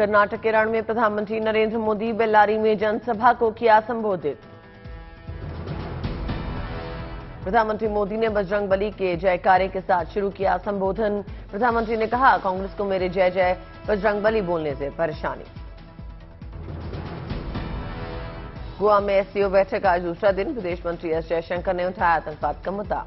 कर्नाटक के रण में प्रधानमंत्री नरेंद्र मोदी बेल्लारी में जनसभा को किया संबोधित। प्रधानमंत्री मोदी ने बजरंगबली के जयकारे के साथ शुरू किया संबोधन। प्रधानमंत्री ने कहा, कांग्रेस को मेरे जय जय बजरंगबली बोलने से परेशानी। गोवा में एससीओ बैठक आज दूसरा दिन, विदेश मंत्री एस जयशंकर ने उठाया आतंकवाद का मुद्दा।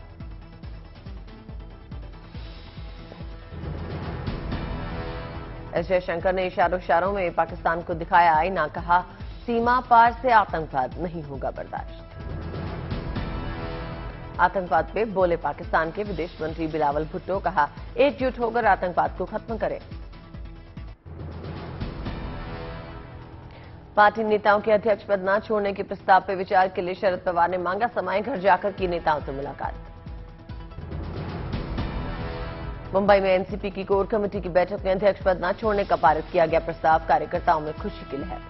एस जयशंकर ने इशारों इशारों में पाकिस्तान को दिखाया आईना, कहा सीमा पार से आतंकवाद नहीं होगा बर्दाश्त। आतंकवाद पे बोले पाकिस्तान के विदेश मंत्री बिलावल भुट्टो, कहा एकजुट होकर आतंकवाद को खत्म करें। पार्टी नेताओं के अध्यक्ष पद न छोड़ने के प्रस्ताव पर विचार के लिए शरद पवार ने मांगा समय, घर जाकर की नेताओं से मुलाकात। मुंबई में एनसीपी की कोर कमेटी की बैठक में अध्यक्ष पद न छोड़ने का पारित किया गया प्रस्ताव, कार्यकर्ताओं में खुशी की लहर।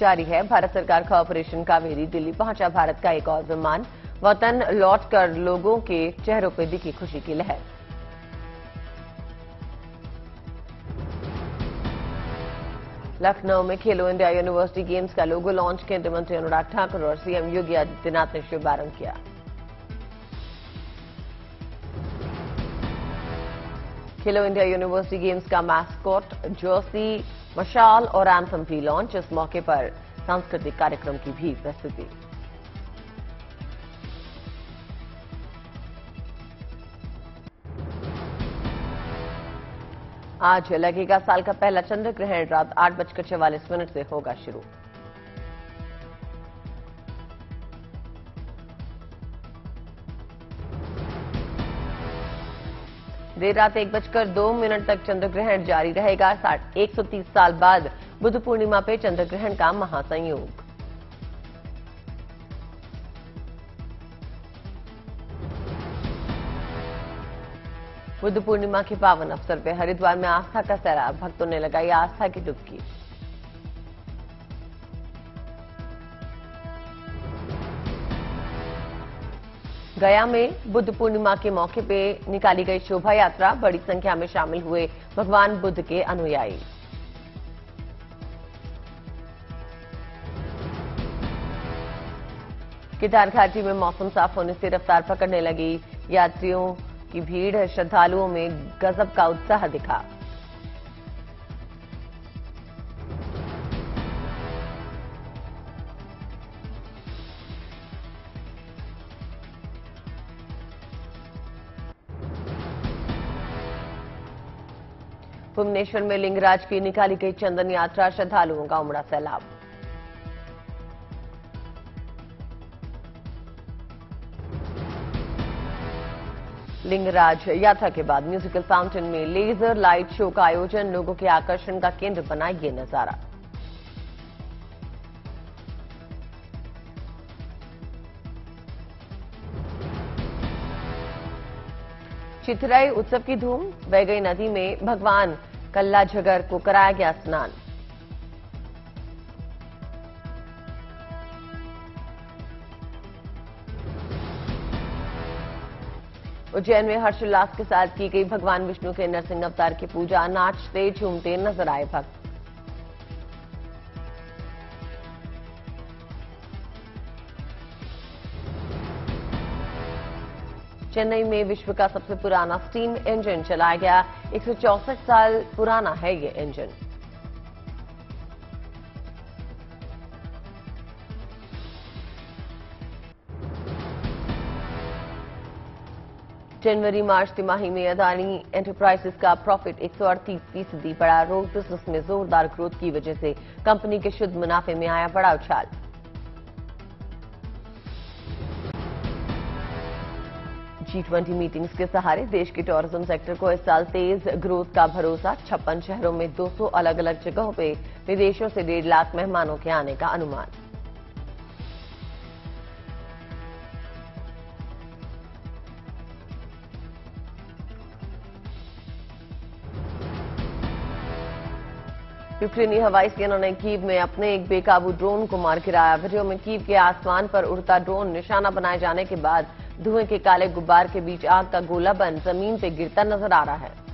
जारी है भारत सरकार का ऑपरेशन कावेरी, दिल्ली पहुंचा भारत का एक और विमान, वतन लौटकर लोगों के चेहरों पर दिखी खुशी की लहर। लखनऊ में खेलो इंडिया यूनिवर्सिटी गेम्स का लोगो लॉन्च, केंद्रीय मंत्री अनुराग ठाकुर और सीएम योगी आदित्यनाथ ने शुभारंभ किया। खेलो इंडिया यूनिवर्सिटी गेम्स का मैस्कॉट जर्सी, मशाल और एंथम भी लॉन्च। इस मौके पर सांस्कृतिक कार्यक्रम की भी प्रस्तुति। आज लगेगा साल का पहला चंद्र ग्रहण, रात 8:44 से होगा शुरू। देर रात 1:02 तक चंद्र ग्रहण जारी रहेगा। 130 साल बाद बुद्ध पूर्णिमा पे चंद्र ग्रहण का महासंयोग। बुद्ध पूर्णिमा के पावन अवसर पर हरिद्वार में आस्था का सैलाब, भक्तों ने लगाई आस्था की डुबकी। गया में बुद्ध पूर्णिमा के मौके पर निकाली गई शोभा यात्रा, बड़ी संख्या में शामिल हुए भगवान बुद्ध के अनुयायी। केदार घाटी में मौसम साफ होने से रफ्तार पकड़ने लगी, यात्रियों की भीड़ है, श्रद्धालुओं में गजब का उत्साह दिखा। भुवनेश्वर में लिंगराज की निकाली गई चंदन यात्रा, श्रद्धालुओं का उमड़ा सैलाब। लिंगराज यात्रा के बाद म्यूजिकल फाउंटेन में लेजर लाइट शो का आयोजन, लोगों के आकर्षण का केंद्र बना ये नजारा। चिथिराई उत्सव की धूम, बह गई नदी में भगवान कल्ला झगर को कराया गया स्नान। उज्जैन में हर्षोल्लास के साथ की गई भगवान विष्णु के नरसिंह अवतार की पूजा, नाचते झूमते नजर आए भक्त। चेन्नई में विश्व का सबसे पुराना स्टीम इंजन चलाया गया, 164 साल पुराना है ये इंजन। जनवरी-मार्च तिमाही में अडानी एंटरप्राइजेस का प्रॉफिट 138% बढ़ा, रोग बिजनेस में जोरदार ग्रोथ की वजह से कंपनी के शुद्ध मुनाफे में आया बड़ा उछाल। G20 मीटिंग्स के सहारे देश के टूरिज्म सेक्टर को इस साल तेज ग्रोथ का भरोसा, 56 शहरों में 200 अलग अलग जगहों पर विदेशों से 1.5 लाख मेहमानों के आने का अनुमान। यूक्रेनी हवाई सेना ने कीव में अपने एक बेकाबू ड्रोन को मार गिराया, वीडियो में कीव के आसमान पर उड़ता ड्रोन निशाना बनाए जाने के बाद धुएं के काले गुब्बार के बीच आग का गोला बन जमीन पर गिरता नजर आ रहा है।